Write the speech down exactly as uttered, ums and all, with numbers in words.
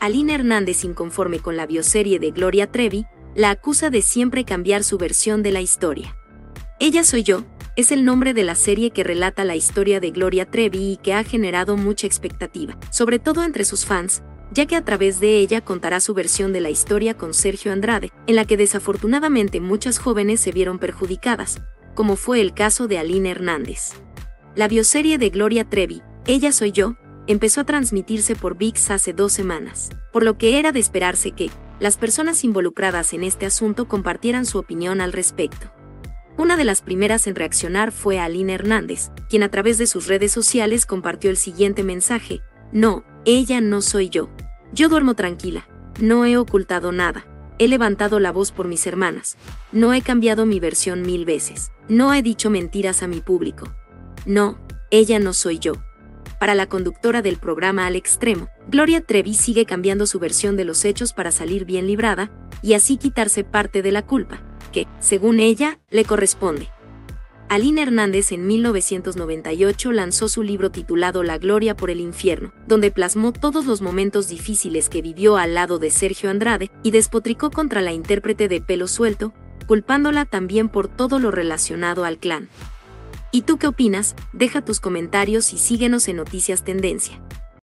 Aline Hernández, inconforme con la bioserie de Gloria Trevi, la acusa de siempre cambiar su versión de la historia. Ella soy yo es el nombre de la serie que relata la historia de Gloria Trevi y que ha generado mucha expectativa, sobre todo entre sus fans, ya que a través de ella contará su versión de la historia con Sergio Andrade, en la que desafortunadamente muchas jóvenes se vieron perjudicadas, como fue el caso de Aline Hernández. La bioserie de Gloria Trevi, Ella soy yo, empezó a transmitirse por VIX hace dos semanas, por lo que era de esperarse que las personas involucradas en este asunto compartieran su opinión al respecto. Una de las primeras en reaccionar fue Aline Hernández, quien a través de sus redes sociales compartió el siguiente mensaje: "No, ella no soy yo. Yo duermo tranquila, no he ocultado nada, he levantado la voz por mis hermanas, no he cambiado mi versión mil veces, no he dicho mentiras a mi público. No, ella no soy yo". Para la conductora del programa Al Extremo, Gloria Trevi sigue cambiando su versión de los hechos para salir bien librada y así quitarse parte de la culpa que, según ella, le corresponde. Aline Hernández en mil novecientos noventa y ocho lanzó su libro titulado La Gloria por el Infierno, donde plasmó todos los momentos difíciles que vivió al lado de Sergio Andrade y despotricó contra la intérprete de pelo suelto, culpándola también por todo lo relacionado al clan. ¿Y tú qué opinas? Deja tus comentarios y síguenos en Noticias Tendencia.